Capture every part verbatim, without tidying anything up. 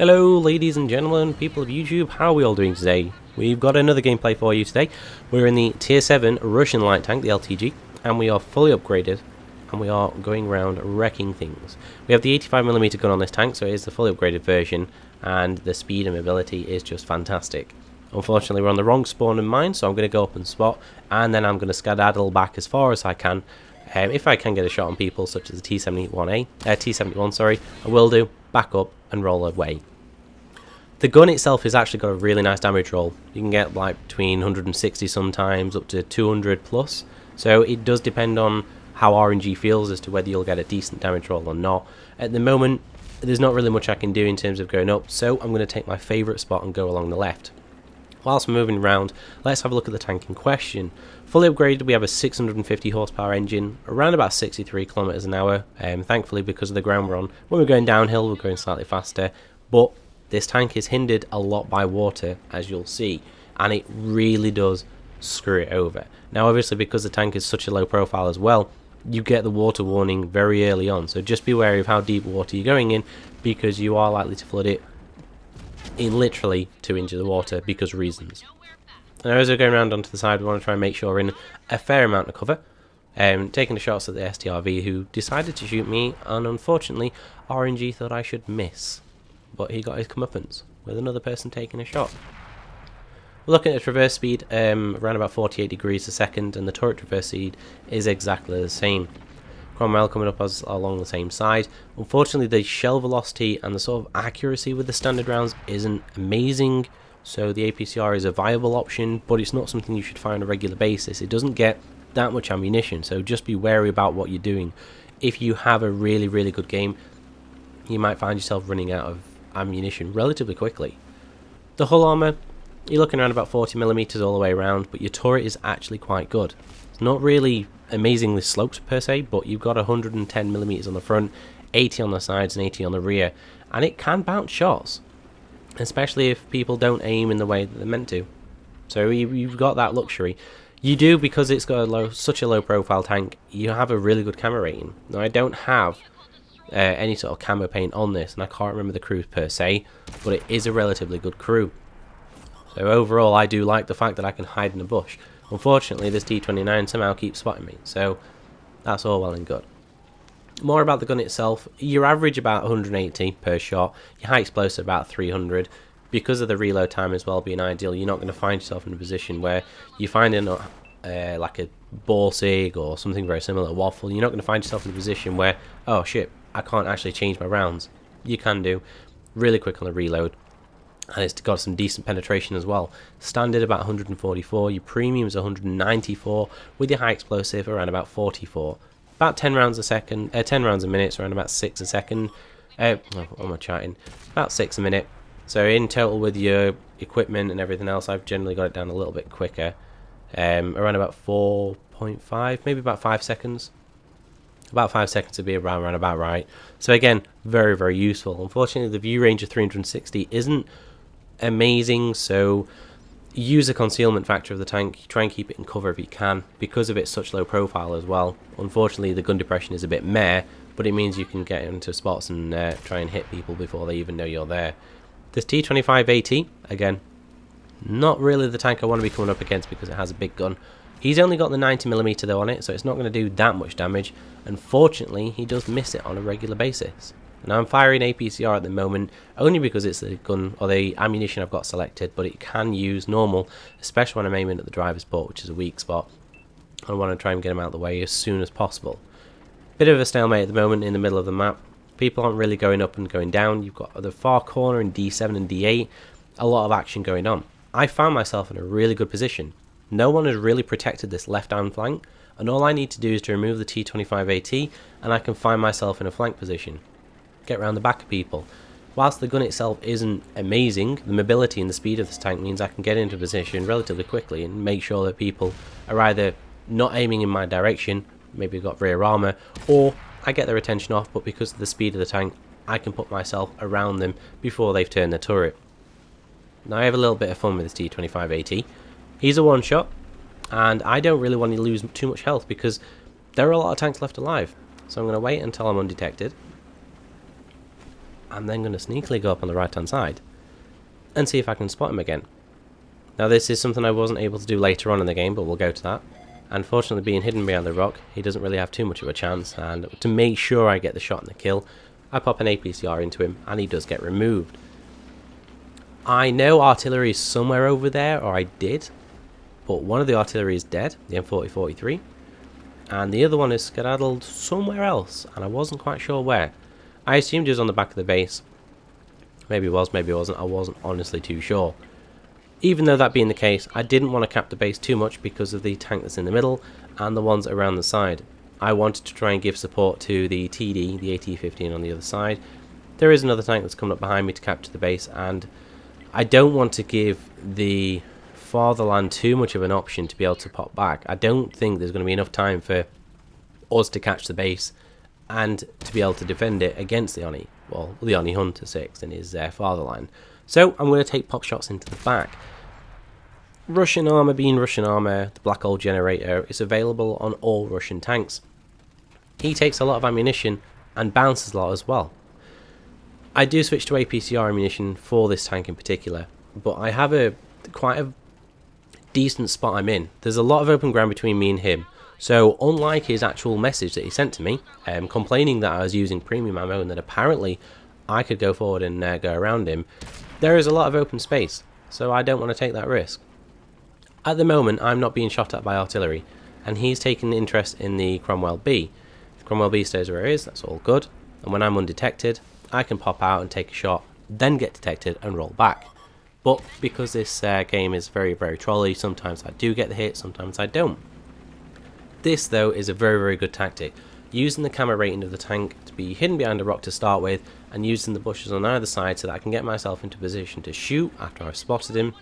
Hello ladies and gentlemen, people of YouTube, how are we all doing today? We've got another gameplay for you today. We're in the tier seven Russian light tank, the L T G, and we are fully upgraded and we are going around wrecking things. We have the eighty-five millimeter gun on this tank, so it is the fully upgraded version, and the speed and mobility is just fantastic. Unfortunately we're on the wrong spawn in mine, so I'm going to go up and spot, and then I'm going to skedaddle back as far as I can. Um, if I can get a shot on people such as the T seventy-one A, uh, T seventy-one, sorry, I will do, back up and roll away. The gun itself has actually got a really nice damage roll. You can get like between one hundred sixty sometimes up to two hundred plus. So it does depend on how R N G feels as to whether you'll get a decent damage roll or not. At the moment, there's not really much I can do in terms of going up, so I'm going to take my favourite spot and go along the left. Whilst I'm moving around, let's have a look at the tank in question. Fully upgraded, we have a six hundred fifty horsepower engine, around about sixty-three kilometers an hour. Um, thankfully, because of the ground we're on, when we're going downhill, we're going slightly faster. But this tank is hindered a lot by water, as you'll see, and it really does screw it over. Now obviously, because the tank is such a low profile as well, you get the water warning very early on, so just be wary of how deep water you're going in, because you are likely to flood it in literally two inches of water because reasons. Now as we're going around onto the side, we want to try and make sure we're in a fair amount of cover. Um, taking the shots at the S T R V, who decided to shoot me, and unfortunately R N G thought I should miss. But he got his comeuppance with another person taking a shot. We're looking at traverse speed um, around about forty-eight degrees a second, and the turret traverse speed is exactly the same. Cromwell coming up as along the same side. Unfortunately, the shell velocity and the sort of accuracy with the standard rounds isn't amazing, so the A P C R is a viable option, but it's not something you should find on a regular basis. It doesn't get that much ammunition, so just be wary about what you're doing. If you have a really, really good game, you might find yourself running out of ammunition relatively quickly. The hull armor, you're looking around about forty millimeters all the way around, but your turret is actually quite good. It's not really amazingly sloped per se, but you've got one hundred ten millimeters on the front, eighty on the sides and eighty on the rear, and it can bounce shots, especially if people don't aim in the way that they're meant to. So you've got that luxury. You do, because it's got a low, such a low profile tank, you have a really good camera rating. Now I don't have Uh, any sort of camo paint on this, and I can't remember the crew per se, but it is a relatively good crew. So overall I do like the fact that I can hide in a bush. Unfortunately this T twenty-nine somehow keeps spotting me, so that's all well and good. More about the gun itself, you average about one hundred eighty per shot, your high explosive about three hundred. Because of the reload time as well being ideal, you're not going to find yourself in a position where you find in a, uh, like a ball sig or something very similar, waffle. You're not going to find yourself in a position where, oh shit, I can't actually change my rounds. You can do, really quick on the reload, and it's got some decent penetration as well. Standard about one hundred forty-four, your premium is one hundred ninety-four, with your high explosive around about forty-four. About ten rounds a second, uh, ten rounds a minute, so around about six a second. Uh, oh, what am I chatting? About six a minute. So in total with your equipment and everything else, I've generally got it down a little bit quicker, um, around about four point five, maybe about five seconds. About five seconds to be around, around about right. So again, very, very useful. Unfortunately, the view range of three hundred sixty isn't amazing, so use the concealment factor of the tank. Try and keep it in cover if you can, because of its such low profile as well. Unfortunately, the gun depression is a bit meh, but it means you can get into spots and uh, try and hit people before they even know you're there. This T twenty-five A T, again, not really the tank I want to be coming up against because it has a big gun. He's only got the ninety millimeter though on it, so it's not going to do that much damage. Unfortunately, he does miss it on a regular basis. Now I'm firing A P C R at the moment, only because it's the gun or the ammunition I've got selected, but it can use normal, especially when I'm aiming at the driver's port, which is a weak spot. I want to try and get him out of the way as soon as possible. Bit of a stalemate at the moment in the middle of the map. People aren't really going up and going down. You've got the far corner in D seven and D eight, a lot of action going on. I found myself in a really good position. No one has really protected this left hand flank, and all I need to do is to remove the T twenty-five A T, and I can find myself in a flank position. Get round the back of people. Whilst the gun itself isn't amazing, the mobility and the speed of this tank means I can get into position relatively quickly and make sure that people are either not aiming in my direction, maybe I've got rear armour, or I get their attention off, but because of the speed of the tank, I can put myself around them before they've turned their turret. Now I have a little bit of fun with this T twenty-five A T. He's a one shot, and I don't really want to lose too much health because there are a lot of tanks left alive. So I'm going to wait until I'm undetected. I'm then going to sneakily go up on the right hand side and see if I can spot him again. Now this is something I wasn't able to do later on in the game, but we'll go to that. Unfortunately, being hidden behind the rock, he doesn't really have too much of a chance, and to make sure I get the shot and the kill, I pop an A P C R into him and he does get removed. I know artillery is somewhere over there, or I did, but one of the artillery is dead, the M forty forty-three, and the other one is skedaddled somewhere else, and I wasn't quite sure where. I assumed he was on the back of the base. Maybe it was, maybe it wasn't, I wasn't honestly too sure. Even though that being the case, I didn't want to cap the base too much because of the tank that's in the middle and the ones around the side. I wanted to try and give support to the T D, the A T fifteen on the other side. There is another tank that's coming up behind me to capture the base, and I don't want to give the Fatherland too much of an option to be able to pop back. I don't think there's going to be enough time for us to catch the base and to be able to defend it against the Oni, well, the Oni Hunter six and his uh, Fatherland. So I'm going to take pop shots into the back. Russian armour being Russian armour, the Black Hole Generator is available on all Russian tanks. He takes a lot of ammunition and bounces a lot as well. I do switch to A P C R ammunition for this tank in particular, but I have a quite a decent spot I'm in. There's a lot of open ground between me and him, so unlike his actual message that he sent to me, um, complaining that I was using premium ammo and that apparently I could go forward and uh, go around him, there is a lot of open space, so I don't want to take that risk. At the moment, I'm not being shot at by artillery, and he's taking interest in the Cromwell B. If Cromwell B stays where it is, that's all good, and when I'm undetected, I can pop out and take a shot, then get detected and roll back. But because this uh, game is very, very trolly, sometimes I do get the hit, sometimes I don't. This, though, is a very, very good tactic. Using the camera rating of the tank to be hidden behind a rock to start with, and using the bushes on either side so that I can get myself into position to shoot after I've spotted him,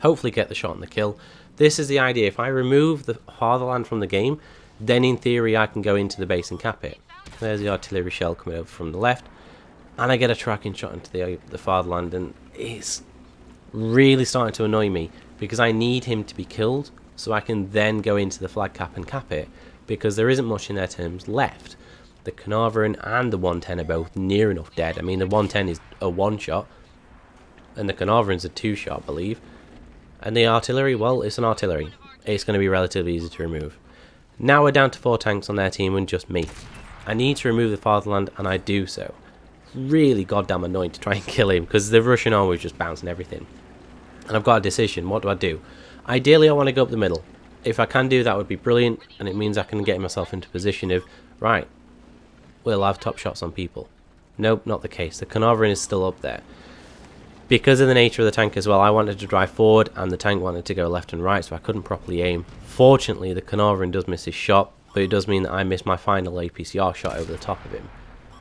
hopefully get the shot and the kill. This is the idea. If I remove the Fatherland from the game, then in theory I can go into the base and cap it. There's the artillery shell coming over from the left, and I get a tracking shot into the, the Fatherland, and it's really starting to annoy me because I need him to be killed so I can then go into the flag cap and cap it, because there isn't much in their terms left. The Carnarvon and the one ten are both near enough dead. I mean, the one ten is a one shot and the Carnarvon's a two shot, I believe. And the artillery, well, it's an artillery. It's going to be relatively easy to remove. Now we're down to four tanks on their team and just me. I need to remove the Fatherland, and I do so. Really goddamn annoying to try and kill him because the Russian armor is just bouncing everything. And I've got a decision. What do I do? Ideally, I want to go up the middle. If I can do that, would be brilliant, and it means I can get myself into position of, right, we'll have top shots on people. Nope, not the case. The Carnarvon is still up there. Because of the nature of the tank as well, I wanted to drive forward and the tank wanted to go left and right, so I couldn't properly aim. Fortunately, the Carnarvon does miss his shot, but it does mean that I missed my final A P C R shot over the top of him.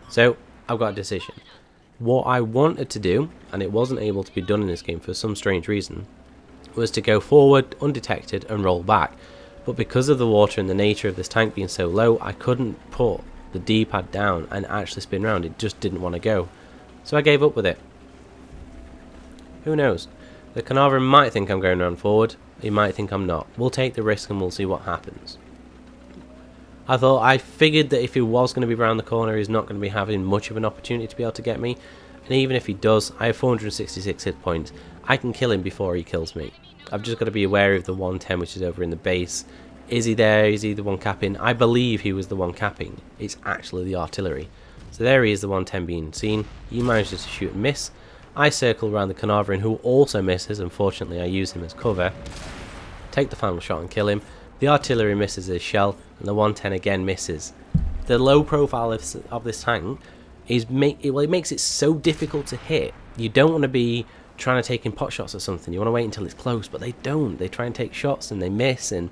So I've got a decision. What I wanted to do, and it wasn't able to be done in this game for some strange reason, was to go forward undetected and roll back. But because of the water and the nature of this tank being so low, I couldn't put the D-pad down and actually spin round. It just didn't want to go. So I gave up with it. Who knows? The Carnarvon might think I'm going round forward. He might think I'm not. We'll take the risk and we'll see what happens. I thought, I figured that if he was going to be round the corner, he's not going to be having much of an opportunity to be able to get me. And even if he does, I have four hundred sixty-six hit points. I can kill him before he kills me. I've just got to be aware of the one ten, which is over in the base. Is he there? Is he the one capping? I believe he was the one capping. It's actually the artillery. So there he is, the one ten being seen. He manages to shoot and miss. I circle around the Carnarvon, who also misses. Unfortunately, I use him as cover. Take the final shot and kill him. The artillery misses his shell, and the one ten again misses. The low profile of, of this tank is make it, well, it makes it so difficult to hit. You don't want to be trying to take in pot shots or something. You want to wait until it's close, but they don't. They try and take shots and they miss. And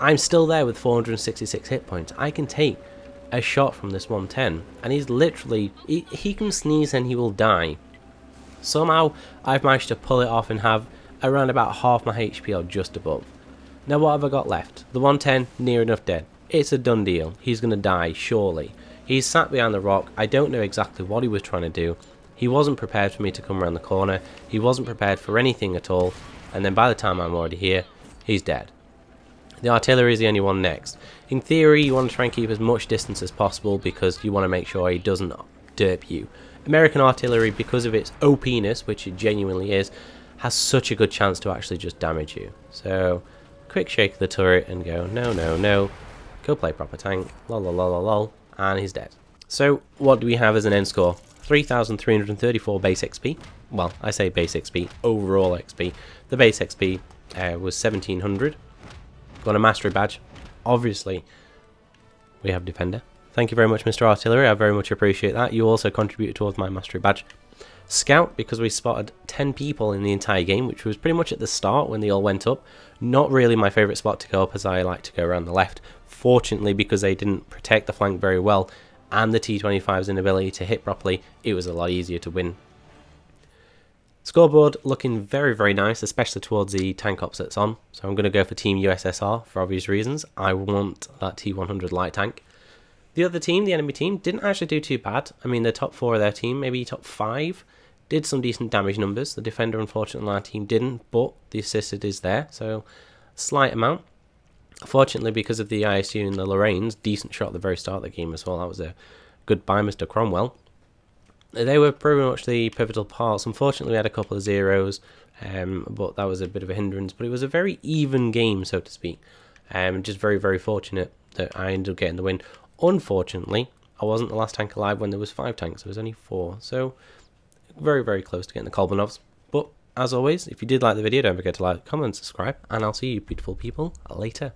I'm still there with four hundred sixty-six hit points. I can take a shot from this one ten, and he's literally he, he can sneeze and he will die. Somehow I've managed to pull it off and have around about half my H P or just above. Now what have I got left? The one ten, near enough dead. It's a done deal. He's going to die, surely. He's sat behind the rock. I don't know exactly what he was trying to do. He wasn't prepared for me to come around the corner. He wasn't prepared for anything at all. And then by the time I'm already here, he's dead. The artillery is the only one next. In theory, you want to try and keep as much distance as possible because you want to make sure he doesn't derp you. American artillery, because of its O P-ness, which it genuinely is, has such a good chance to actually just damage you. So, quick shake of the turret and go, no, no, no, go play proper tank, lol, lol, lol, lol, and he's dead. So, what do we have as an end score? three thousand three hundred thirty-four base X P. Well, I say base X P, overall X P. The base X P uh, was seventeen hundred. Got a mastery badge. Obviously, we have Defender. Thank you very much, Mister Artillery. I very much appreciate that. You also contributed towards my mastery badge. Scout, because we spotted ten people in the entire game, which was pretty much at the start when they all went up. Not really my favourite spot to go up, as I like to go around the left. Fortunately, because they didn't protect the flank very well, and the T twenty-five's inability to hit properly, it was a lot easier to win. Scoreboard looking very, very nice, especially towards the tank ops that's on. So I'm going to go for Team U S S R for obvious reasons. I want that T one hundred light tank. The other team, the enemy team, didn't actually do too bad. I mean, the top four of their team, maybe top five, did some decent damage numbers. The Defender, unfortunately, our team didn't, but the assisted is there, so slight amount. Fortunately, because of the I S U and the Lorraines, decent shot at the very start of the game as well. That was a good buy, Mister Cromwell. They were pretty much the pivotal parts. Unfortunately, we had a couple of zeros, um, but that was a bit of a hindrance. But it was a very even game, so to speak. Um, just very, very fortunate that I ended up getting the win. Unfortunately, I wasn't the last tank alive when there was five tanks. There was only four, so very, very close to getting the Kolobanovs. But as always, if you did like the video, don't forget to like, comment, subscribe, and I'll see you beautiful people later.